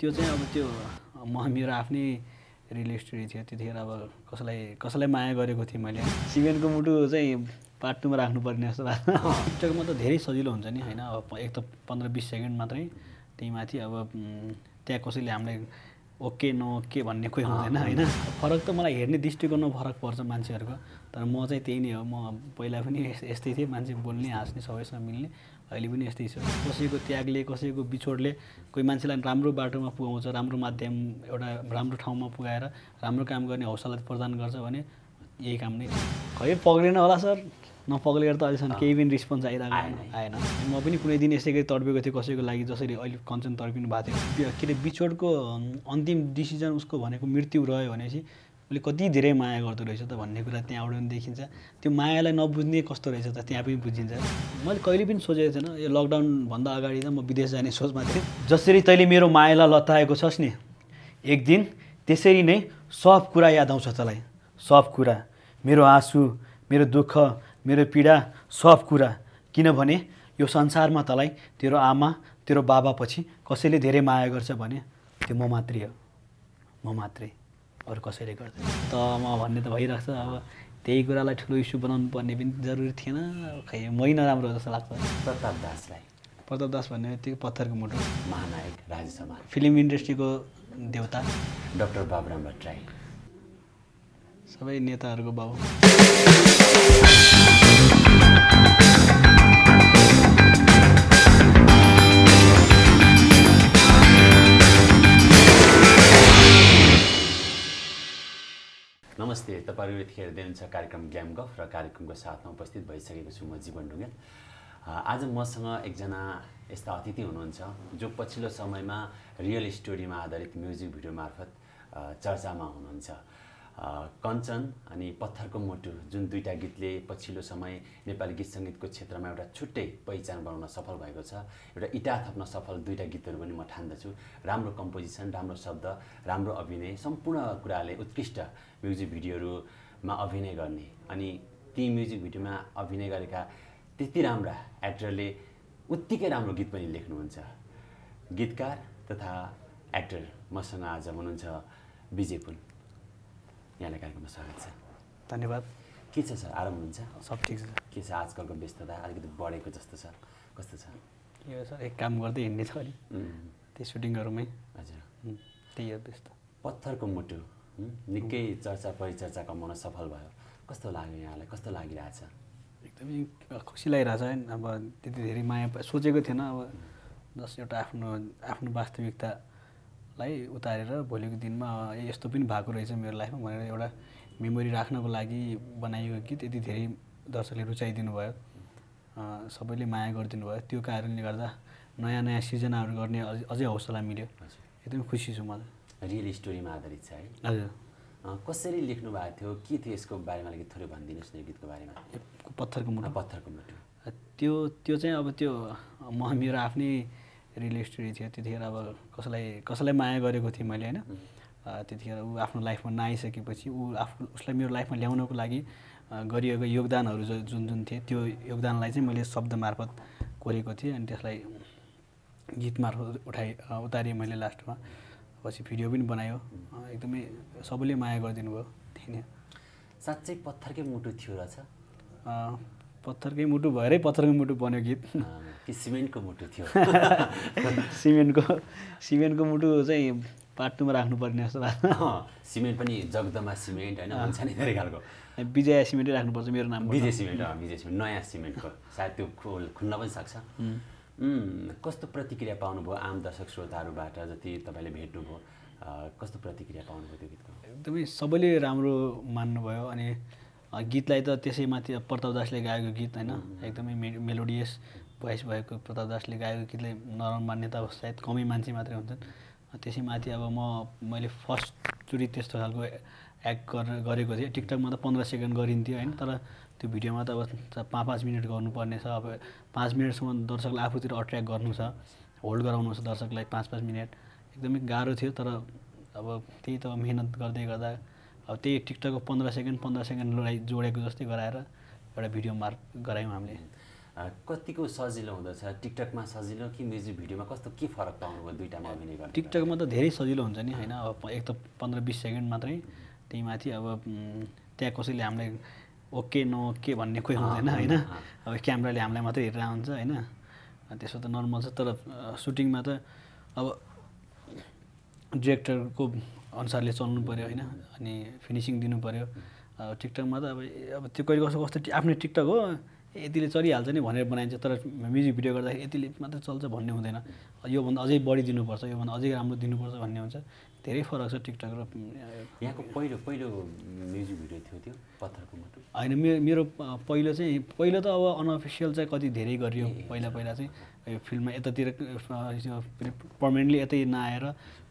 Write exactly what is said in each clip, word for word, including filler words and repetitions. त्यो चाहिँ अब त्यो म मेरो आफ्नै रियल स्टोरी थियो त्यतिखेर अब कसलाई कसलाई माया गरेको थिए मैले सिमेन्टको मुटु चाहिँ पार्ट टुमा राख्नु पर्ने जस्तो लाग्छ टिकटकमा त धेरै सजिलो हुन्छ नि हैन अब एक त पन्ध्र बीस सेकेन्ड मात्रै त्यही माथि अब त्यहाँ कसैले हामीलाई ओके नो के भन्ने कोही हुँदैन हैन फरक त मलाई हेर्ने दृष्टिकोणमा फरक पर्छ मान्छेहरुको तर म चाहिँ त्यही नै हो म पहिला पनि यस्तै थिए मान्छे बोल्ने हाँस्ने सबैसँग मिल्ने अहिले पनि यस्तै छ कसैको त्यागले कसैको बिछोडले कोही मान्छेलाई राम्रो बाटोमा पुगाउँछ राम्रो माध्यम एउटा राम्रो ठाउँमा पुगाएर राम्रो काम गर्ने हौसला प्रदान गर्छ भने यही काम नै खै पग्लेन होला सर नपग्लेर त अझैसम्म केही पनि रिस्पोन्स आइरहेको आएन म पनि कुनै दिन यसै गरी तडपेको थिएँ कसैको लागि जसरी अहिले कञ्चन तडपिनु भएको थियो के अरे बिछोडको अन्तिम डिसिजन उसको भनेको मृत्यु रह्यो भनेपछि उसले कति धेरै माया गर्दो रहेछ त भन्ने कुरा त्यहाँबाट पनि देखिन्छ त्यो मायालाई नबुझ्ने कस्तो रहेछ त त्यहाँ पनि बुझिन्छ मैले कहिले पनि सोचेको थिएन यो लकडाउनभन्दा अगाडि त म विदेश जाने सोचमा थिएँ जसरी तैँले मेरो मायालाई लताएको छस् नि एक दिन त्यसरी नै सब कुरा याद आउँछ तँलाई सब कुरा मेरो आँसु मेरो दुःख मेरो पीडा सब कुरा किनभने यो संसारमा तँलाई तेरो आमा तेरो बाबा पछि कसैले धेरै माया गर्छ भने त्यो म मात्रै हो म मात्रै अरु कसैले गर्दैन त म भन्ने त भइरहेछ अब त्यही कुरालाई ठुलो इस्यु बनाउनु पर्ने पनि जरुरी थिएन खै मै नराम्रो जस्तो लाग्छ प्रताप दासलाई प्रताप दास भन्ने त्यो पत्थरको मुटु महानायक राजसमा फिल्म इन्डस्ट्रीको देवता डाक्टर बाबुराम भट्टराई सबै नेताहरूको बाबु नमस्ते तपाईहरु यतिखेर देख्नुहुन्छ कार्यक्रम ग्याम गफ र कार्यक्रमको साथमा उपस्थित भइसकेको छु म जीवन ढुङ्गेल आज मसँग एकजना यस्ता अतिथि हुनुहुन्छ जो पछिल्लो समयमा रियल स्टोरीमा आधारित म्युजिक भिडियो मार्फत चर्चामा हुनुहुन्छ कञ्चन अनि पत्थरको मुटु जुन दुईटा गीतले पछिल्लो समय नेपाली गीत संगीतको क्षेत्रमा एउटा छुट्टै पहिचान बनाउन सफल भएको छ एउटा इटा थप्न सफल दुईटा गीतहरु पनि म ठान्दछु राम्रो कम्पोजिसन राम्रो शब्द राम्रो अभिनय सम्पूर्ण कुराले उत्कृष्ट म्युजिक भिडियोहरुमा अभिनय गर्ने अनि ती म्युजिक भिडियोमा अभिनय गरेका त्यति राम्रा एक्टरले उत्तिकै राम्रो गीत पनि लेख्नुहुन्छ गीतकार तथा एक्टर मसँग आज हुनुहुन्छ विजय पुन यहाँलाई कार्यक्रममा स्वागत छ धन्यवाद के छ सर आराम हुनुहुन्छ सब ठिक छ के छ आजकलको व्यस्तता अलिकति बढेको जस्तो छ कस्तो छ यो सर एक काम गर्दै हिँड्ने छ अलि त्यो सुटिङहरुमै हजुर त्यही हो व्यस्त पत्थरको मुटु निकै चर्चा परिचर्चा कमाउन सफल भयो कस्तो लाग्यो यहाँलाई कस्तो लागिरहेछ एकदमै खुसी लागिरहेछ अब त्यति धेरै माया सोचेको थिएन अब जस एउटा आफ्नो आफ्नो वास्तविकता लाई उतारेर भोलिको दिनमा यस्तो पनि भएको रहेछ मेरो लाइफमा भनेर एउटा मेमोरी राख्नको लागि बनाइएको कि त्यति धेरै दर्शकले रुचाइदिनु भयो सबैले माया गरिदिनु भयो त्यो कारणले गर्दा नयाँ नयाँ सिर्जनाहरू गर्ने अझै हौसला मिल्यो एकदमै खुसी छु म रियल स्टोरीमा आधारित छ है हजुर कसरी लेख्नु भएको थियो के थियो यसको बारेमा अलिकति थोरै भनिदिनुहोस् न यो गीतको बारेमा पत्थरको मुटु पत्थरको मुटु त्यो त्यो चाहिँ अब त्यो म मेरो आफ्नै रियल स्टोरी थियो त्यतिखेर अब कसलाई कसलाई माया गरेको थिएँ मैले हैन त्यतिखेर उ आफ्नो लाइफमा नआइसकेपछि उ आफ्नो उसलाई मेरो लाइफमा ल्याउनको लागि गरिएको योगदानहरू जुन जुन थिए त्यो योगदानलाई चाहिँ मैले शब्द मार्फत कोरेको थिएँ अनि त्यसलाई गीत मार्फत उठाए उतारिए मैले लास्टमा पछि भिडियो पनि बनायो एकदमै सबैले माया गरिदिनु भयो त्यही नै साच्चै पत्थरकै मुटु थियो रहेछ पत्थरकै मुटु भएरै पत्थरकै मुटु बन्यो गीत कि सिमेन्टको मुटु थियो सिमेन्टको सिमेन्टको मुटु चाहिँ पार्ट टुमा राख्नु पर्ने जस्तो लाग्छ सिमेन्ट पनि जगदमा सिमेन्ट हैन हुन्छ नि धेरै खालको विजय सिमेन्टै राख्नुपर्छ मेरो नाम विजय सिमेन्ट हो विजय सिमेन्ट नयाँ सिमेन्टको सायद त्यो खुल्न पनि सक्छ कस्तो प्रतिक्रिया पाउनुभयो आम दर्शक श्रोताहरुबाट जति तपाईले भेट्नुभयो कस्तो प्रतिक्रिया पाउनुभयो त्यो गीतको एकदमै सबैले राम्रो मान्नुभयो अनि गीतलाई त त्यसैमाथि प्रताप दासले गाएको गीत हैन एकदमै मेलोडियस भोइस भएको प्रताप दासले गाएको गीतले नरम मान्यता सायद कमै मान्छे मात्रै हुन्छन् त्यसैमाथि अब म मैले फर्स्टचोटि त्यस्तो खालको एक्ट गरेको थिएँ टिकटकमा त पन्ध्र सेकेन्ड गरिन्थ्यो होइन तर त्यो भिडियोमा त अब पाँच पाँच मिनट गर्नुपर्ने छ अब पाँच मिनटसम्म दर्शकलाई आफूतिर अट्र्याक्ट गर्नु छ होल्ड गराउनु छ दर्शकलाई पाँच पाँच मिनट एकदमै गाह्रो थियो तर अब त्यही त मेहनत गर्दै गर्दा अब त्यही टिकटकको पन्ध्र सेकेन्ड पन्ध्र सेकेन्डलाई जोडेको जस्तै गराएर एउटा भिडियो मार्क गरायौँ हामीले कतिको सजिलो हुन्छ टिकटक मा सजिलो कि म्युजिक भिडियोमा कस्तो के फरक पाउनु भयो दुईटामा अभिनय गर्न टिकटक मा त धेरै सजिलो हुन्छ नि हैन अब एक त पन्ध्र बीस सेकेन्ड मात्रै त्यही माथि अब त्यहाँ कसैले हामीलाई ओके नो के भन्ने कोही हुँदैन हैन अब क्यामेराले हामीलाई मात्रै हेरेर आउँछ हैन त्यसो त नर्मल छ तर सुटिङ मा त अब डाइरेक्टर को अनुसारले चल्नु पर्यो हैन अनि फिनिशिङ दिनु पर्यो टिकटक मा त अब अब त्यो कहिले कसो कस्तो आफ्नो टिकटक हो यतिले चलिहाल्छ नि भनेर बनाइन्छ तर म्युजिक भिडियो गर्दा यतिले मात्र चल्छ भन्ने हुँदैन यो भन्दा अझै बढी दिनुपर्छ यो भन्दा अझै राम्रो दिनुपर्छ भन्ने हुन्छ धेरै फरक छ टिकटक र यहाँको पहिलो पहिलो म्युजिक भिडियो थियो त्यो पत्थरको मुटु हैन मेरो पहिलो चाहिँ पहिलो त अब अनअफिसियल चाहिँ कति धेरै गरियो पहिला पहिला चाहिँ यो फिल्ममा यतातिर पर्मनेन्टली यतै नआएर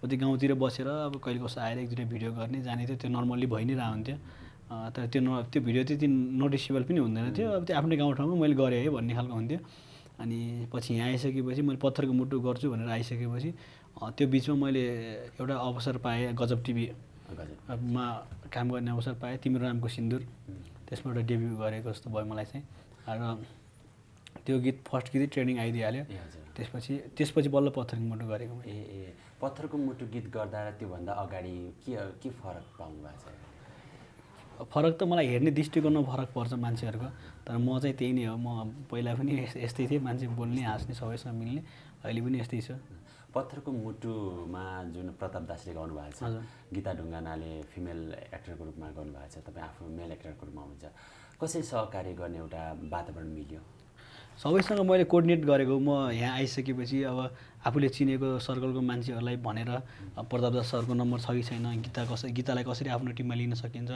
उति गाउँतिर बसेर अब कहिले कसो आएर एक दुईटा भिडियो गर्ने जाने थियो त्यो नर्मल्ली भइ नै रहन्थ्यो तर त्यो न त्यो भिडियो त्यति नोटिसेबल पनि हुँदैन थियो अब त्यो आफ्नै गाउँठाउँमा मैले गरे है भन्ने खालको हुन्थ्यो अनि पछि यहाँ आइसकेपछि मैले पत्थरको मुटु गर्छु भनेर आइसकेपछि त्यो बीचमा मैले एउटा अवसर पाएँ गजब टिभी मा काम गर्ने अवसर पाएँ तिम्रो नामको सिन्दूर त्यसमा एउटा डेब्यु गरेको जस्तो भयो मलाई चाहिँ र त्यो गीत फर्स्ट गीत ट्रेनिङ आइदिहाल्यो त्यसपछि त्यसपछि बल्ल पत्थरको मुटु गरेको मैले ए पत्थरको मुटु गीत गर्दा र त्यो भन्दा अगाडि के के फरक पाउनु भएको छ फरक त मलाई हेर्ने दृष्टिकोणमा फरक पर्छ मान्छेहरुको तर म चाहिँ त्यही नै हो म पहिला पनि यस्तै थिए मान्छे बोल्ने हाँस्ने सबैसँग मिल्ने अहिले पनि यस्तै छ पत्थरको मुटुमा जुन प्रताप दासले गाउनु भएको छ गीता ढुङ्गानाले फिमेल एक्टरको रूपमा गाउनु भएको छ तपाई आफू मेल एक्टरको रूपमा हुन्छ कसरी सहकार्य गर्ने एउटा वातावरण मिल्यो सबैसँग मैले कोर्डिनेट गरेको म यहाँ आइसकेपछि अब आफूले चिनेको सर्कलको मान्छेहरुलाई भनेर प्रताप दास सरको नम्बर छ कि छैन गीता कसरी गीतालाई कसरी आफ्नो टिममा लिन सकिन्छ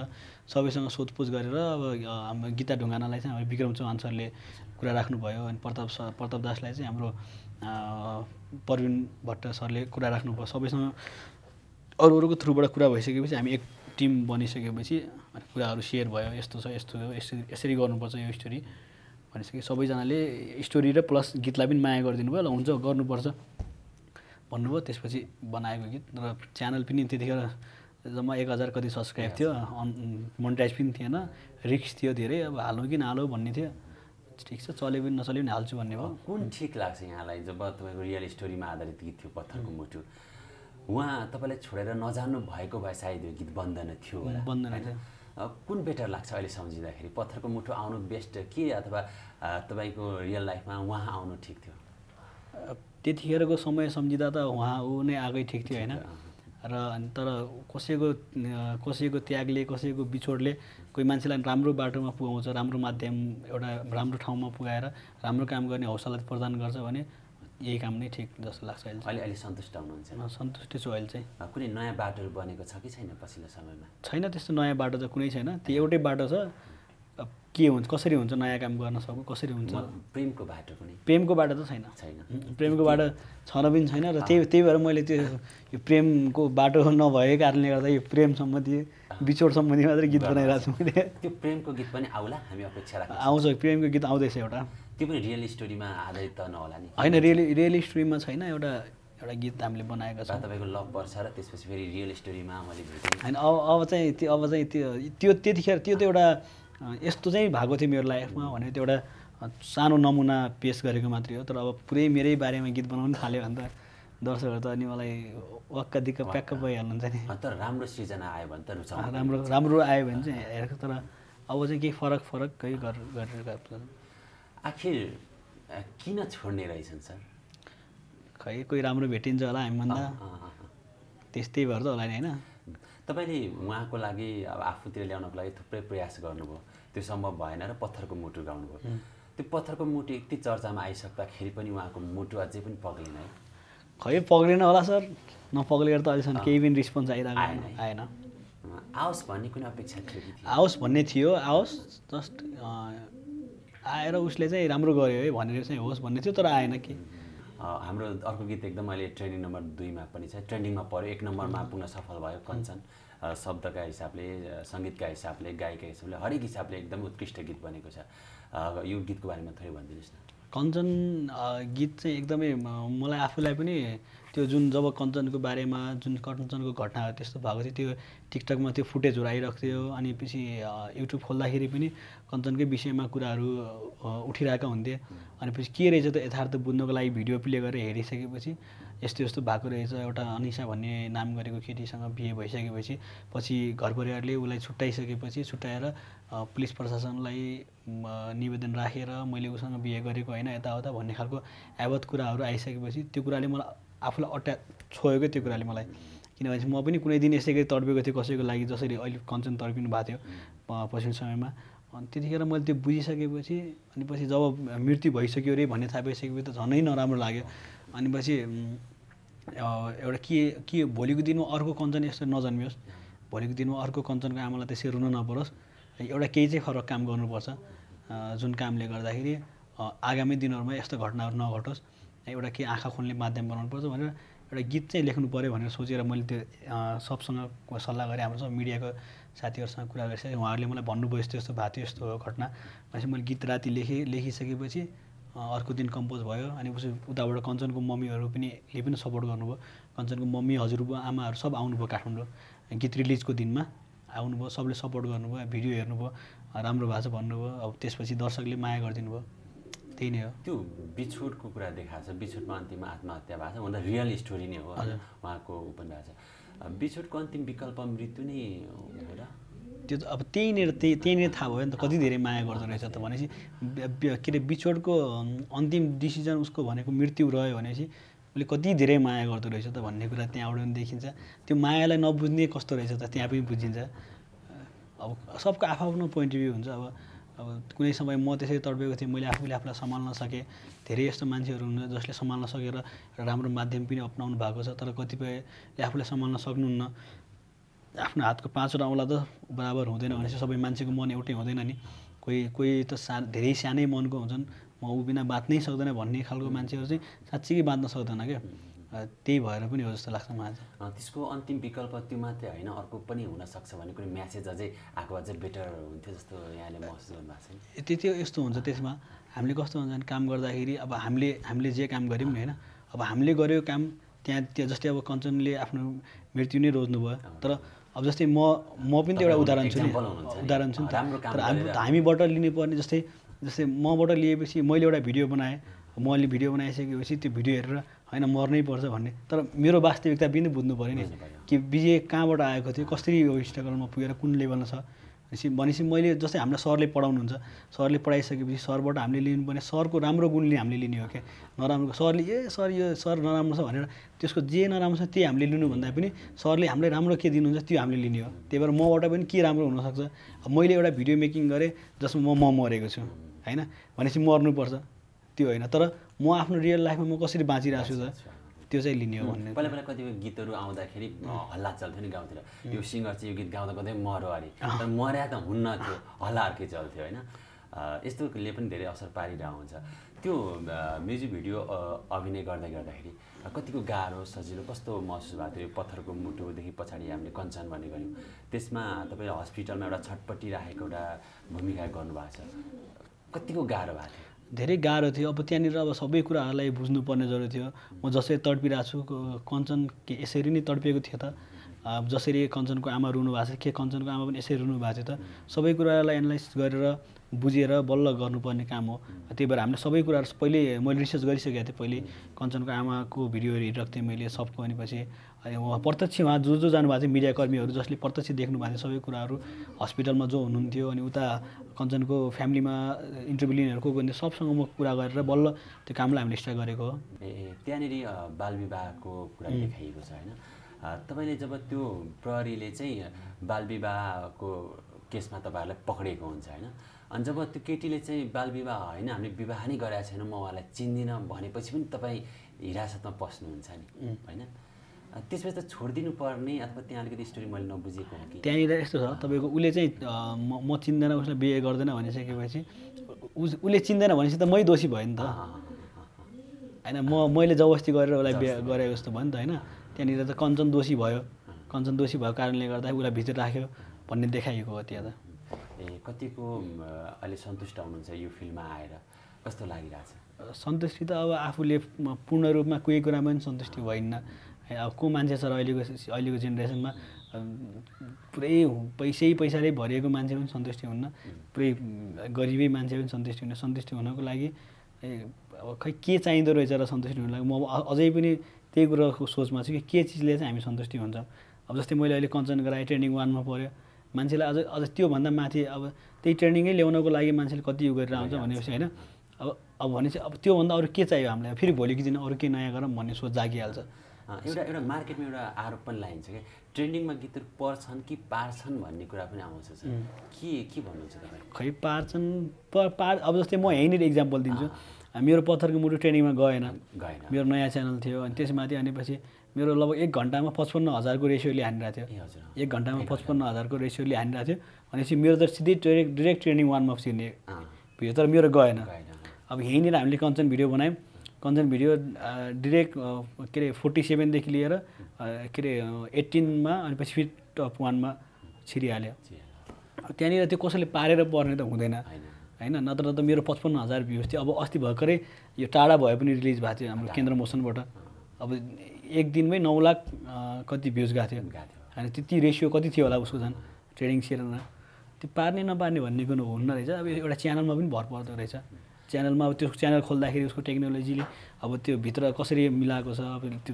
सबैसँग सोधपुछ गरेर अब हाम्रो गीता ढुङ्गानालाई चाहिँ हाम्रो विक्रम चौहान सरले कुरा राख्नु भयो अनि प्रताप प्रताप दासलाई चाहिँ हाम्रो प्रवीण भट्ट सरले कुरा राख्नु भयो सबैसँग अरु अरुको थ्रुबाट कुरा भइसकेपछि हामी एक टिम बनिसकेपछि कुराहरु शेयर भयो यस्तो छ यस्तो हो यसरी गर्नुपर्छ यो स्टोरी भनेपछि सबैजनाले स्टोरी र प्लस गीतलाई पनि माया गरिदिनु भयो ल हुन्छ गर्नुपर्छ भन्नुभयो त्यसपछि बनाएको गीत र च्यानल पनि त्यतिखेर जम्मा एक हजार कति सब्सक्राइब थियो मोनेटाइज पनि थिएन रिक्स थियो धेरै अब हालौँ कि नहालौँ भन्ने थियो ठिक छ चले पनि नचले पनि हाल्छु भन्ने भयो कुन ठिक लाग्छ यहाँलाई जब तपाईँको रियल स्टोरीमा आधारित गीत थियो पत्थरको मुटु उहाँ तपाईँलाई छोडेर नजानु भएको भए सायद यो गीत बन्धन थियो होला बन्धन थियो कुन बेटर लाग्छ अहिले सम्झिँदाखेरि पत्थरको मुटु आउनु बेस्ट के अथवा तपाईको रियल लाइफमा उहाँ आउनु ठीक थियो त्यतिखेरको समय सम्झिदा त उहाँ उ नै आगै ठीक थियो हैन र तर कसैको कसैको त्यागले कसैको बिछोडले कोही मान्छेलाई राम्रो बाटोमा पुगाउँछ राम्रो माध्यम एउटा राम्रो ठाउँमा पुगाएर राम्रो काम गर्ने हौसला प्रदान गर्छ भने यही काम नै ठीक जस्तो लाग्छ अहिले अहिले सन्तुष्ट हुनुहुन्छ म सन्तुष्ट छु अहिले चाहिँ कुनै नयाँ बाटोहरु बनेको छ कि छैन पछिल्लो समयमा छैन त्यस्तो नयाँ बाटो त कुनै छैन त्यो एउटै बाटो छ अब के हुन्छ कसरी हुन्छ नयाँ काम गर्न सक्नु कसरी हुन्छ प्रेमको बाटो कुनै प्रेमको बाटो त छैन छैन प्रेमको बाटो छन पनि छैन र त्यही त्यही भएर मैले त्यो यो प्रेमको बाटो नभएको कारणले गर्दा यो प्रेम सम्बन्धी बिछोड सम्बन्धी मात्र गीत बनाइराछु मैले त्यो प्रेमको गीत पनि आउला हामी अपेक्षा राख्छौं आउँछ प्रेमको गीत आउँदैछ एउटा त्यो पनि रियल स्टोरीमा आधारित त नहोला नि हैन रियल रियल स्टोरीमा छैन एउटा एउटा गीत हामीले बनाएको छ तपाईको लभ वर्ष र त्यसपछि फेरि रियल स्टोरीमा मैले भेटेँ हैन अब अब चाहिँ त्यो अब चाहिँ त्यो त्यो त्यतिखेर त्यो त एउटा यस्तो चाहिँ भएको थियो मेरो लाइफमा भने त्यो एउटा सानो नमुना पेश गरेको मात्रै हो तर अब पुरै मेरै बारेमा गीत बनाउन थाल्यो भने त दर्शकहरु त अनि मलाई वक्क दिक्क प्याक्क भइहाल्नुहुन्छ नि तर राम्रो सृजना आयो भने त रुचाउँछ राम्रो राम्रो आयो भने चाहिँ हेर्छ तर अब चाहिँ केही फरक फरक कै गरेर गर्छ आखिर किन छोड्ने रहेछन् सर खै कोही राम्रो भेटिन्छ होला हामीभन्दा त्यस्तै भएर त होला नि हैन तपाईले उहाँको लागि अब आफूतिर ल्याउनको लागि थुप्रै प्रयास गर्नुभयो त्यो सम्भव भएन र पत्थरको मुटु गाउनुभयो त्यो पत्थरको मुटु यति चर्चामा आइसक्दाखेरि पनि उहाँको मुटु अझै पनि पग्लिन है खै पग्लिन होला सर नपग्लेर त अहिलेसम्म केही पनि रिस्पोन्स आइरहेको छैन आएन आओस् भन्ने कुनै अपेक्षा थियो आओस् भन्ने थियो आओस् जस्ट आएर उसले चाहिँ राम्रो गर्यो है भनेर चाहिँ होस् भन्ने थियो तर आएन के हाम्रो अर्को गीत एकदम अहिले ट्रेनिङ नम्बर दुईमा पनि छ ट्रेन्डिङमा पर्यो एक नम्बरमा पुग्न सफल भयो कञ्चन शब्दका हिसाबले संगीतका हिसाबले गायकका हिसाबले हरेक हिसाबले एकदम उत्कृष्ट गीत बनेको छ यो गीतको बारेमा थोरै भनिदिनुस् न Kanchan गीत चाहिँ एकदमै मलाई आफूलाई पनि त्यो जुन जब कञ्चनको बारेमा जुन कञ्चनको घटना त्यस्तो भएको थियो त्यो टिकटकमा त्यो फुटेज उराइराख्थ्यो अनि पछि युट्युब खोल्दाखेरि पनि कञ्चनकै विषयमा कुराहरू उठिरहेका हुन्थे अनि पछि के रहेछ त यथार्थ बुझ्नको लागि भिडियो प्ले गरेर हेरिसकेपछि यस्तो यस्तो भएको रहेछ एउटा अनिशा भन्ने नाम गरेको केटीसँग बिहे भइसकेपछि पछि घरपरिवारले उलाई छुट्याइसकेपछि छुट्याएर पुलिस प्रशासनलाई निवेदन राखेर मैले उसँग बिहे गरेको हैन यताउता भन्ने खालको यावत कुराहरू आइसकेपछि त्यो कुराले मलाई आफुले अट्या छोएको त्यो कुराले मलाई किनभने म पनि कुनै दिन यसै गरी तडबेको थिए कसैको लागि जसरी अहिले कञ्चन तडपिनु भएको थियो पछिल्लो समयमा अनि त्यतिखेर मैले त्यो बुझिसकेपछि अनि पछि जब मृत्यु भइसक्यो रे भन्ने थाहा पाइसकेपछि त झनै नराम्रो लाग्यो अनि पछि एउटा के के भोलिको दिनमा अर्को कञ्चन यस्तो नजन्मियोस् भोलिको दिनमा अर्को कञ्चनको आमालाई त्यसै रुन नपरोस् एउटा केही चाहिँ फरक काम गर्नुपर्छ जुन कामले गर्दाखेरि आगामी दिनहरुमा यस्तो घटनाहरु नघटोस् एउटा के आँखा खोल्ने माध्यम बनाउनुपर्छ भनेर एउटा गीत चाहिँ लेख्नु पर्यो भनेर सोचेर मैले त्यो सबसँग सल्लाह गरे हाम्रो मिडियाको साथीहरुसँग कुरा गरेँ उहाँहरूले मलाई भन्नुभयो यस्तो यस्तो भएको थियो यस्तो घटना भनेपछि मैले गीत राति लेखे लेखिसकेपछि अर्को दिन कम्पोज भयो अनि पछि उताबाट कञ्चनको मम्मीहरु पनि ले पनि सपोर्ट गर्नुभयो कञ्चनको मम्मी हजुरबुवा आमाहरु सब आउनुभयो काठमाडौँ गीत रिलिजको दिनमा आउनुभयो सबले सपोर्ट गर्नुभयो भिडियो हेर्नुभयो राम्रो भाषा भन्नुभयो अब त्यसपछि दर्शकले माया गर्दिनु भयो त्यो बिछोडको कुरा देखाछ बिछोडमा अन्तिममा आत्महत्या भएको छ भन्दा रियल स्टोरी नै हो उहाँको उपन्यास बिछोडको अन्तिम विकल्प मृत्यु नै होला त्यो अब त्यही नै त्यही त्यही नै थाहा भयो नि त कति धेरै माया गर्दो रहेछ त भनेपछि के रे बिछोडको अन्तिम डिसिजन उसको भनेको मृत्यु रह्यो भनेपछि उसले कति धेरै माया गर्दो रहेछ त भन्ने कुरा त्यहाँबाट पनि देखिन्छ त्यो मायालाई नबुझ्ने कस्तो रहेछ त त्यहाँ पनि बुझिन्छ अब सबको आफ्नो पोइन्ट अफ भ्यू हुन्छ अब अब कुनै समय म त्यसै तडबेको थिए मैले आफूले आफुलाई सम्हाल्न सके धेरै यस्तो मान्छेहरु हुनुहुन्छ जसले सम्हाल्न सकेर राम्रो माध्यम पनि अपनाउनु भएको छ तर कतिपयले आफूले सम्हाल्न सक्नुहुन्न आफ्नो हातको पाँचवटा औँला त बराबर हुँदैन भनेपछि सबै मान्छेको मन एउटै हुँदैन नि कोही कोही त धेरै सानै मनको हुन्छन् म उ बिना बाँच्नै सक्दैन भन्ने खालको मान्छेहरु चाहिँ साच्चै बाँच्न सक्दैन के त्यही भएर पनि हो जस्तो लाग्छ मलाई त्यसको अन्तिम विकल्प त्यो मात्रै हैन अर्को पनि हुन सक्छ भन्ने कुनै मेसेज अझै आको अझै बेटर हुन्थ्यो जस्तो यहाँले महसुस गर्नु भएको छ त्यो यस्तो हुन्छ त्यसमा हामीले कस्तो हुन्छ नि काम गर्दाखेरि अब हामीले हामीले जे काम गर्यौं नि हैन अब हामीले गरेको काम त्यहाँ त्यहाँ जस्तै अब कञ्चनले आफ्नो मृत्यु नै रोज्नु भयो तर अब जस्तै म म पनि त्यो एउटा उदाहरण छु उदाहरण छु तर हामीबाट लिनु पर्ने जस्तै जस्तै मबाट लिएपछि मैले एउटा भिडियो बनाए मैले भिडियो बनाइसकेपछि त्यो भिडियो हेरेर हैन मर्नै पर्छ भन्ने तर मेरो वास्तविकता पनि बुझ्नु पर्यो नि कि विजय कहाँबाट आएको थियो कसरी यो स्ट्रगलमा पुगेर कुन लेभलमा छ भनेपछि मैले जस्तै हाम्रो सरले पढाउनुहुन्छ सरले पढाइसकेपछि सरबाट हामीले लिनुपर्ने सरको राम्रो गुणले हामीले लिने हो के नराम्रो सरले ए सर यो सर नराम्रो छ भनेर त्यसको जे नराम्रो छ त्यही हामीले लिनु भन्दा पनि सरले हामीलाई राम्रो के दिनुहुन्छ त्यो हामीले लिने हो त्यही भएर मबाट पनि के राम्रो हुन सक्छ मैले एउटा भिडियो मेकिङ गरे जसमा म मरेको छु हैन भनेपछि मर्नुपर्छ त्यो हैन तर म आफ्नो रियल लाइफमा म कसरी बाँचिरहेछु त त्यो चाहिँ लिने हो भन्ने पहिला पहिला कतिपय गीतहरु आउँदाखेरि हल्ला चल्थ्यो नि गाउँतिर यो सिंगर चाहिँ यो गीत गाउँदा कतै मर्यो अरे तर मर्या त हुन्न थियो हल्ला अर्कै चल्थ्यो हैन यस्तोले पनि धेरै असर पारिरहेको हुन्छ त्यो म्युजिक भिडियो अभिनय गर्दै गर्दाखेरि कतिको गाह्रो सजिलो कस्तो महसुस भएको थियो पत्थरको मुटुदेखि पछाडी हामीले कञ्चन भन्ने गर्यौं त्यसमा तपाईले अस्पतालमा एउटा छटपटी राखेको एउटा भूमिका गर्नुभएको छ कतिको गाह्रो भएको थियो धेरै गाह्रो थियो अब त्यहाँनिर अब सबै कुराहरुलाई बुझ्नु पर्ने जरुरत थियो म जसरी तडपिरा छु कञ्चन के यसरी नै तडपिएको थियो त जसरी कञ्चनको आमा रुनु भएको छ के कञ्चनको आमा पनि यसरी रुनु भएको थियो त सबै कुरालाई एनालाइज गरेर बुझेर बल्ल गर्नुपर्ने काम हो त्यही भएर हामीले सबै कुरा पहिले मैले रिसर्च गरिसकेको थिएँ पहिले कञ्चनको आमाको भिडियो हेरिरहेको थिएँ मैले सबको भनेपछि अनि उहाँ प्रत्यक्ष उहाँ जो जो जानुभएको थियो मिडियाकर्मीहरू जसले प्रत्यक्ष देख्नु भएको थियो सबै कुराहरू हस्पिटलमा जो हुनुहुन्थ्यो अनि उता कञ्चनको फ्यामिलीमा इन्टरभ्यु लिनेहरूको पनि सबसँग म कुरा गरेर बल्ल त्यो कामलाई हामीले स्टार्ट गरेको हो ए त्यहाँनेरि बालविवाहको कुरा देखाइएको छ हैन तपाईले जब त्यो प्रहरीले चाहिँ बालविवाहको केसमा तपाईहरुलाई पक्रेको हुन्छ हैन अनि जब त्यो केटीले चाहिँ बालविवाह हैन हामीले विवाह नै गरेका छैनौं म उहाँलाई चिन्दिन भनेपछि पनि तपाई हिरासतमा पस्नुहुन्छ नि हैन त्यसपछि त छोड्दिनु पर्ने अथवा त्यहाँ अलिकति स्टोरी मैले नबुझेको हो कि त्यहाँनिर यस्तो छ तपाईको उले चाहिँ म चिन्दैन उसले बिहे गर्दैन भनिसकेपछि उले चिन्दैन भनेपछि त मै दोषी भएँ नि त हैन म मैले जबरजस्ती गरेर उसलाई बिहे गरे जस्तो भयो नि त हैन त्यहाँनिर त कञ्चन दोषी भयो कञ्चन दोषी भएको कारणले गर्दा उसलाई भित्र राख्यो भन्ने देखाइएको हो त्यहाँ त ए कतिको अहिले सन्तुष्ट हुनुहुन्छ यो फिल्ममा आएर कस्तो लागिरहेछ सन्तुष्टि त अब आफूले पूर्ण रूपमा कुनै कुरामा पनि सन्तुष्टि भइन्न अब को मान्छे छ अहिलेको अहिलेको जेनेरेसनमा पुरै पैसै पैसाले भरिएको मान्छे पनि सन्तुष्टि हुन्न पुरै गरिबी मान्छे पनि सन्तुष्टि हुन्न सन्तुष्टि हुनको लागि अब खै के चाहिँदो रहेछ र सन्तुष्टि हुनको लागि म अझै पनि त्यही कुराको सोचमा छु कि के चीजले चाहिँ हामी सन्तुष्टि हुन्छ अब जस्तै मैले अहिले कञ्चन गराए ट्रेनिङ वन मा पर्यो मान्छेले अझ अझ त्यो भन्दा माथि अब त्यही ट्रेनिङै ल्याउनको लागि मान्छेले कति यो गरेर आउँछ भनेपछि हैन अब अब भनेपछि अब त्यो भन्दा अरु के चाहियो हामीलाई फेरि भोलिको दिन अरु के नयाँ गरौँ भन्ने सोच जागिहाल्छ एउटा एउटा मार्केटमा एउटा आरोप पनि लाइन्छ के ट्रेनिङमा गीतहरु पर्छन् कि पार्छन् भन्ने कुरा पनि आउँछ के के भन्नुहुन्छ तपाईँ खै पार्छन् पार अब जस्तै म हैन एक्जाम्पल दिन्छु मेरो पत्थरको मुटु ट्रेनिङमा गएन गएन मेरो नयाँ च्यानल थियो अनि त्यसमाथि अनि पछि मेरो लगभग एक घण्टामा पचपन्न हजारको रेसियोले हानिरहेको थियो एक घण्टामा पचपन्न हजारको रेसियोले हानिरहेको थियो भनेपछि मेरो त सिधै डाइरेक्ट डाइरेक्ट ट्रेनिङ वार्मअप सिने भिडियो तर मेरो गएन अब यहीँनिर हामीले कञ्चन भिडियो बनायौँ कञ्चन भिडियो डाइरेक्ट के अरे फोर्टी सेभेनदेखि लिएर के अरे एट्टिनमा अनि पछि फिट टप वानमा छिरिहाल्यो त्यहाँनिर त्यो कसैले पारेर पर्ने त हुँदैन हैन नत्र त मेरो पचपन्न हजार भ्यूज थियो अब अस्ति भर्खरै यो टाढा भए पनि रिलिज भएको थियो हाम्रो केन्द्र मोसनबाट अब एक दिनमै नौ लाख कति भ्यूज गएको थियो अनि त्यति रेसियो कति थियो होला उसको झन् ट्रेनिङ सेयरमा त्यो पार्ने नपार्ने भन्ने कुरो हुन्न रहेछ अब एउटा च्यानलमा पनि भर पर्दो रहेछ च्यानलमा अब त्यो च्यानल खोल्दाखेरि उसको टेक्नोलोजीले अब त्यो भित्र कसरी मिलाएको छ अब त्यो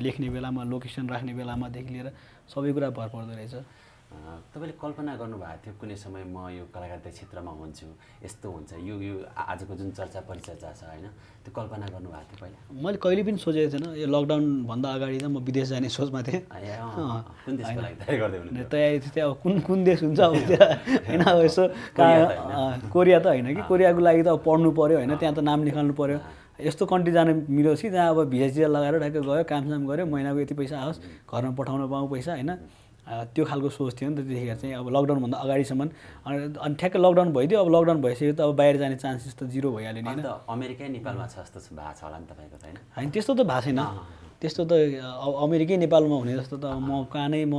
लेख्ने बेलामा लोकेसन राख्ने बेलामादेखि लिएर सबै कुरा भर पर्दो रहेछ तपाईले कल्पना गर्नुभएको थियो कुनै समय म यो कलाकारिता क्षेत्रमा हुन्छु यस्तो हुन्छ यो यो आजको जुन चर्चा परिचर्चा छ हैन त्यो कल्पना गर्नुभएको थियो पहिला मैले कहिले पनि सोचेको थिएन यो लकडाउन भन्दा अगाडि त म विदेश जाने सोचमा थिए कुन देशको लागि तयारी गर्दै हुनुहुन्छ तयारी थिए अब कुन कुन देश हुन्छ अब हैन अब यसो कोरिया त हैन कि कोरियाको लागि त अब पढ्नु पर्यो हैन त्यहाँ त नाम निकाल्नु पर्यो यस्तो कन्ट्री जान मिलोस् कि जहाँ अब भिजासिजा लगाएर ढाक्क गयो कामसाम गर्यो महिनाको यति पैसा आओस् घरमा पठाउन पाऊँ पैसा हैन त्यो खालको सोच थियो नि त त्यतिखेर चाहिँ अब लकडाउन भन्दा अगाडिसम्म अनि ठ्याक्कै लकडाउन भइदियो अब लकडाउन भइसक्यो त अब बाहिर जाने चान्सेस त जिरो भइहाल्यो नि हैन अमेरिकै नेपालमा छ जस्तो भएको छ होला नि तपाईको त हैन हैन त्यस्तो त भएको छैन त्यस्तो त अब अमेरिकै नेपालमा हुने जस्तो त म कहाँ नै म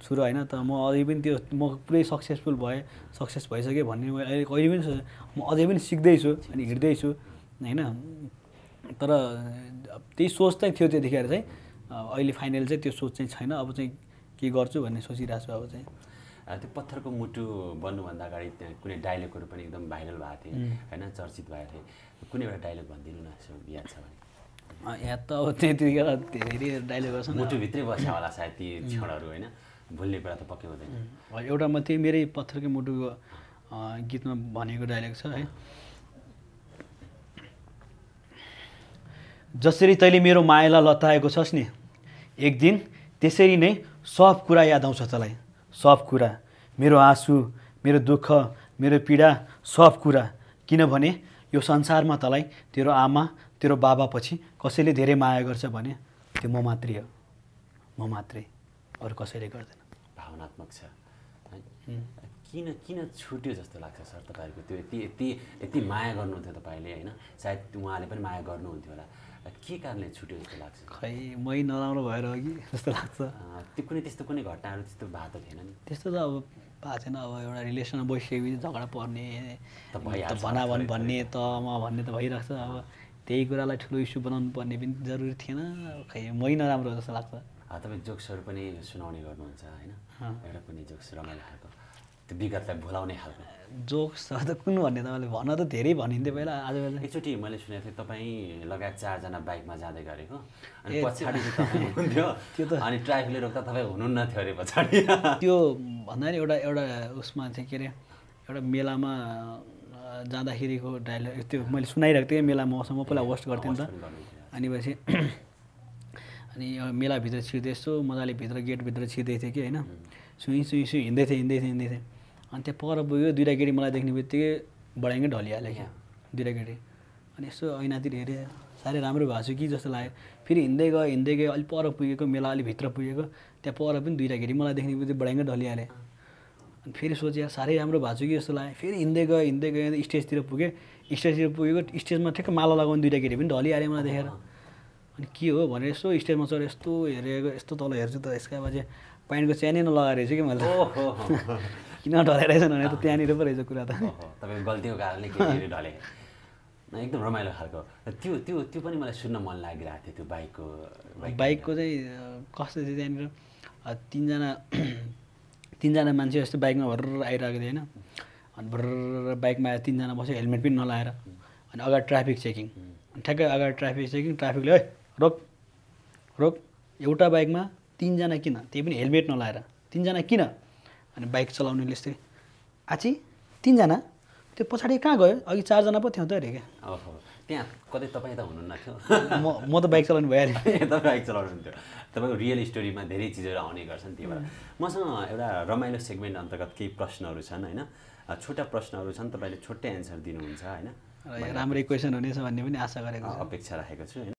छु र हैन त म अझै पनि त्यो म पुरै सक्सेसफुल भए सक्सेस भइसक्यो भन्ने मैले कहिले पनि सोचे म अझै पनि सिक्दैछु अनि हिँड्दैछु हैन तर त्यही सोच चाहिँ थियो त्यतिखेर चाहिँ अहिले फाइनल चाहिँ त्यो सोच चाहिँ छैन अब चाहिँ के गर्छु भन्ने सोचिराछु अब चाहिँ त्यो पत्थरको मुटु बन्नु भन्दा अगाडि कुनै डायलगहरु पनि एकदम भाइरल भएको थियो हैन चर्चित भएको थियो कुनै एउटा डायलग भन्दिनु न याद छ भने याद त अब त्यतिखेर धेरै डायलगहरु छ मुटु भित्रै बस्या होला सायद ती क्षणहरु हैन भुल्ने कुरा त पक्कै हुँदैन एउटा म त्यही मेरै पत्थरको मुटुको गीतमा भनेको डायलग छ है जसरी तैले मेरो मायालाई लताएको छस् नि एक दिन त्यसरी नै सब कुरा याद आउँछ तलाई सब कुरा मेरो आँसु मेरो दुःख मेरो पीडा सब कुरा किनभने यो संसारमा तलाई तेरो आमा तेरो बाबा पछि कसैले धेरै माया गर्छ भने त्यो म मात्रै हो म मात्रै अरु कसैले गर्दैन भावनात्मक छ किन किन छुट्यो जस्तो लाग्छ सर तपाईहरुको त्यो यति यति यति माया गर्नुहुन्थ्यो तपाईले हैन सायद उहाँले पनि माया गर्नुहुन्थ्यो होला के कारणले छुट्यो जस्तो लाग्छ खै मै नराम्रो भएर हो कि जस्तो लाग्छ त्यो कुनै त्यस्तो कुनै घटनाहरु त्यस्तो भएको थिएन नि त्यस्तो त अब भएको छैन अब एउटा रिलेसनमा बसिसकेपछि झगडा पर्ने त भनाभन भन्ने त म भन्ने त भइराख्छ अब त्यही कुरालाई ठुलो इस्यु बनाउनु पर्ने पनि जरुरी थिएन खै मै नराम्रो जस्तो लाग्छ तपाई जोक्सहरु पनि सुनाउने गर्नुहुन्छ हैन एउटा कुनै जोक्स रमाइलो खालको त्यो विगतलाई भुलाउने खालको जोक्स त कुन भन्ने तपाईँले भन्न त धेरै भनिन्थ्यो पहिला आज एकचोटि मैले सुनेको थिएँ तपाईँ लगायत चारजना बाइकमा जाँदै गरेको अनि पछाडि तपाईँ हुनुहुन्थ्यो त्यो त अनि ट्राफिकले रोक्दा तपाईँ हुनुहुन्न थियो अरे पछाडि त्यो भन्दाखेरि एउटा एउटा उसमा चाहिँ के अरे एउटा मेलामा जाँदाखेरिको डायलग त्यो मैले सुनाइरहेको थिएँ मेलामा मसँग पहिला होस्ट गर्थेँ नि त अनि पछि अनि मेलाभित्र छिर्दै यसो मजाले भित्र गेटभित्र छिर्दै थिएँ कि होइन सुई सुई सुई हिँड्दै थिएँ हिँड्दै थिएँ हिँड्दै थिएँ अनि त्यहाँ पर पुग्यो दुईवटा गेडी मलाई देख्ने बित्तिकै बढाइँकै ढलिहाल्यो क्या दुईवटा गेडी अनि यसो ऐनातिर हेरेँ साह्रै राम्रो भएको छु कि जस्तो लाग्यो फेरि हिँड्दै गयो हिँड्दै गयो अलिक पर पुगेको मेला अलिक भित्र पुगेको त्यहाँ पर पनि दुईवटा गेडी मलाई देख्ने बित्तिकै बढाइँकै ढलिहालेँ अनि फेरि सोचेँ साह्रै राम्रो भएको छु कि जस्तो लाग्यो फेरि हिँड्दै गयो हिँड्दै गयो स्टेजतिर पुगेँ स्टेजतिर पुगेको स्टेजमा ठ्याक्क माला लगाउने दुईवटा गेडी पनि ढलिहालेँ मलाई देखेर अनि के हो भनेर यसो स्टेजमा चढेर यस्तो हेरेको यस्तो तल हेर्छु त यसका पछि पाइन्टको च्यानै नलगाएर रहेछ कि मैले किन ढलेरहेछन् भने त त्यहाँनिर पो रहेछ कुरा त तपाईँको गल्तीको कारणले ढले एकदम रमाइलो खालको त्यो त्यो त्यो पनि मलाई सुन्न मन लागिराथ्यो त्यो बाइकको बाइकको चाहिँ कस्तो थियो त्यहाँनिर तीन जना तीन जना मान्छे जस्तो बाइकमा भर्र आइराको थियो हैन अनि भर्र बाइकमा तीन जना बस्यो हेलमेट पनि नलाएर अनि अगाडि ट्राफिक चेकिङ ठ्याक्कै अगाडि ट्राफिक चेकिङ ट्राफिकले ओइ रोक रोक एउटा बाइकमा तीन जना किन त्यही पनि हेलमेट नलाएर तीन जना किन अनि बाइक चलाउनेले चाहिँ आची तीन जना त्यो पछाडी कहाँ गयो अघि चार जना पो थियो त रे के ओहो त्यहाँ कतै तपाई त हुनुहुन्न थियो म म त बाइक चलाउनु भइहाल्यो त बाइक चलाउनु थियो तपाईको रियल स्टोरीमा धेरै चीजहरु आउने गर्छन् त्यही भएर मसँग एउटा रमाइलो सेगमेन्ट अन्तर्गत केही प्रश्नहरु छन् हैन छोटा प्रश्नहरु छन् तपाईले छोटै आन्सर दिनुहुन्छ हैन र राम्रो क्वेशन हुनेछ भन्ने पनि आशा गरेको छु अपेक्षा राखेको छु हैन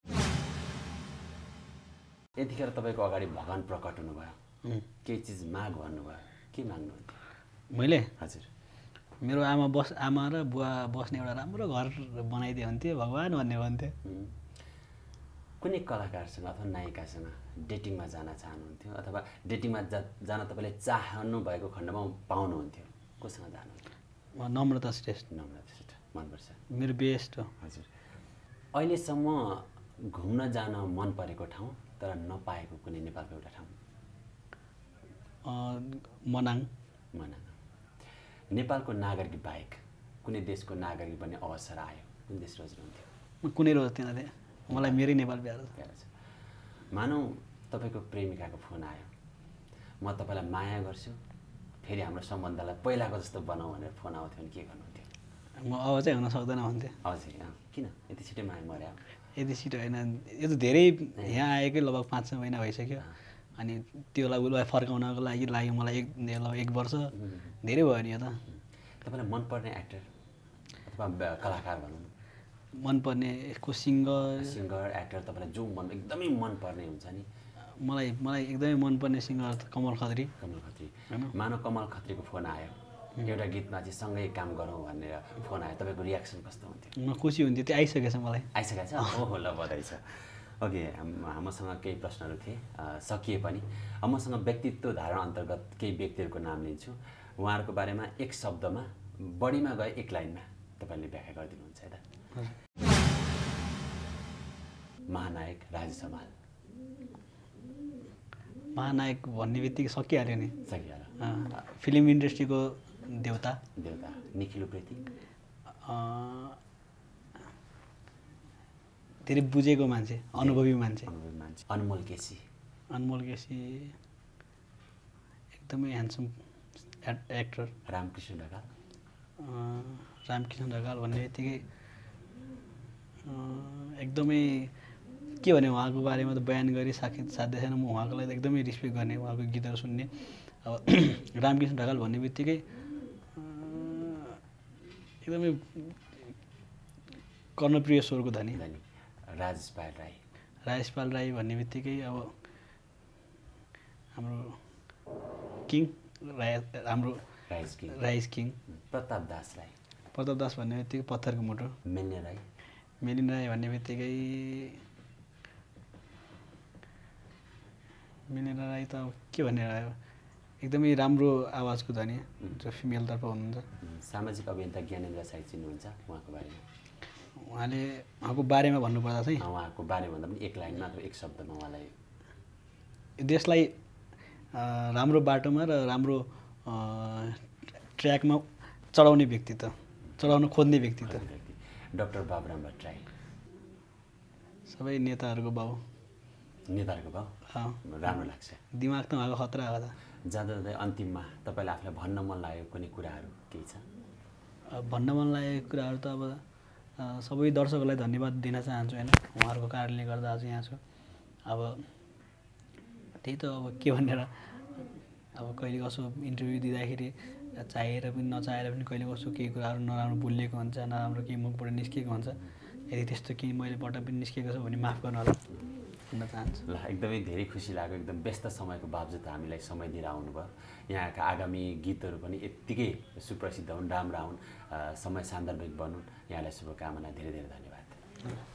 यतिखेर तपाईको अगाडि भगवान प्रकट हुनुभयो केही चीज माग भन्नुभयो के माग्नुहुन्थ्यो मैले हजुर मेरो आमा बस आमा र बुवा बस्ने एउटा राम्रो घर बनाइदिए हुन्थे भगवान भन्ने भन्थे कुनै कलाकारसँग अथवा नायिकासँग डेटिङमा जान चाहनुहुन्थ्यो अथवा डेटिङमा जान तपाईले चाहनु भएको खण्डमा पाउनुहुन्थ्यो कोसँग जानुहुन्थ्यो म नम्रता श्रेष्ठ नम्रता श्रेष्ठ मन पर्छ मेरो बेस्ट हो हजुर अहिलेसम्म घुम्न जान मन परेको ठाउँ तर नपाएको कुनै नेपालको एउटा ठाउँ अ मनाङ मनाङ नेपालको नागरिक बाहेक कुनै देशको नागरिक बन्ने अवसर आयो कुन देश रोज्नुहुन्थ्यो म कुनै रोज्दिनँ त्यहाँ मलाई मेरै नेपाल प्यारो छ मानौ तपाईको प्रेमिकाको फोन आयो म तपाईलाई माया गर्छु फेरि हाम्रो सम्बन्धलाई पहिलाको जस्तो बनाऊ भनेर फोन आउँथ्यो नि के गर्नुहुन्थ्यो म अब चाहिँ हुन सक्दैन भन्थे हजुर किन यति छिटो माया मर्यो यति छिटो हैन यो त धेरै यहाँ आएकै लगभग पाँच छ महिना भइसक्यो अनि त्योलाई उलाई फर्काउनको लागि लाग्यो मलाई एक लगभग एक वर्ष धेरै भयो नि त तपाईलाई मनपर्ने एक्टर अथवा कलाकार भनौँ मनपर्ने को सिङ्गर सिङ्गर एक्टर तपाईलाई जो मन एकदमै मनपर्ने हुन्छ नि मलाई मलाई एकदमै मनपर्ने सिङ्गर कमल खत्री कमल खत्री मानव कमल खत्रीको फोन आयो एउटा गीतमा चाहिँ सँगै काम गरौँ भनेर फोन आयो तपाईँको रियाक्सन कस्तो हुन्थ्यो म खुसी हुन्थ्यो त्यो आइसकेछ मलाई आइसकेछ ओहो ल बधाई छ ओके हामीसँग केही प्रश्नहरू थिए सकिए पनि हामीसँग व्यक्तित्व धारणा अन्तर्गत केही व्यक्तिहरुको नाम लिन्छु उहाँहरुको बारेमा एक शब्दमा बढीमा गए एक लाइनमा तपाईले व्याख्या गरिदिनुहुन्छ है त महानायक राजेश हमाल महानायक भन्ने बित्तिकै सकिहाल्यो नि सकिहाल्यो फिल्म इन्डस्ट्रीको देवता देवता निखिल उप्रेती धेरै बुझेको मान्छे अनुभवी मान्छे अनमोल केसी अनमोल केसी एकदमै ह्यान्डसम एक्टर रामकृष्ण ढकाल रामकृष्ण ढकाल भन्ने बित्तिकै एकदमै के भने उहाँको बारेमा त बयान गरी साखित साध्य छैन म उहाँको लागि एकदमै रिस्पेक्ट गर्ने उहाँको गीतहरू सुन्ने अब रामकृष्ण ढकाल भन्ने बित्तिकै एकदमै कर्णप्रिय स्वरको धनी राजपाल राई राजपाल राई भन्ने बित्तिकै अब हाम्रो किङ राय हाम्रो rice king rice king Pratap Das Rai Pratap Das भन्ने बित्तिकै पत्थरको मुटु मेलिन राई मेलिन राई भन्ने बित्तिकै मेलिन राई त के भनेर आयो एकदमै राम्रो आवाजको धनी जो फिमेलतर्फ हुनुहुन्छ सामाजिक अभियन्ता ज्ञानेन्द्र साई चिन्नुहुन्छ उहाँको बारेमा उहाँले उहाँको बारेमा भन्नुपर्दा चाहिँ उहाँको बारेमा भन्दा पनि एक लाइनमा अथवा एक शब्दमा उहाँलाई देशलाई राम्रो बाटोमा र राम्रो ट्र्याकमा चढाउने व्यक्ति त चढाउन खोज्ने व्यक्ति त डाक्टर बाबुराम भट्टराई सबै नेताहरूको बाउ नेताहरूको बाउ राम्रो लाग्छ दिमाग त उहाँको खतरा हो त जाँदा जाँदै अन्तिममा तपाईँलाई आफूलाई भन्न मन लागेको कुनै कुराहरू केही छ भन्न मन लागेको कुराहरू त अब सबै दर्शकहरूलाई धन्यवाद दिन चाहन्छु हैन उहाँहरुको कारणले गर्दा आज यहाँ छु अब त्यही त अब के भनेर अब कहिले कसो इन्टरभ्यु दिँदाखेरि चाहेर पनि नचाहेर पनि कहिले कसो केही कुराहरु नराम्रो बोलेको हुन्छ नराम्रो केही मुखबाट निस्केको हुन्छ यदि त्यस्तो केही मैले पटक पनि निस्केको छ भने माफ गर्नु होला भन्न चाहन्छु ल एकदमै धेरै खुसी लाग्यो एकदम व्यस्त समयको बावजुद हामीलाई समय दिएर आउनुभयो यहाँका आगामी गीतहरु पनि यतिकै सुप्रसिद्ध हुन् राम्रा हुन् समय सान्दर्भिक बनुन् यहाँलाई शुभकामना धेरै धेरै धन्यवाद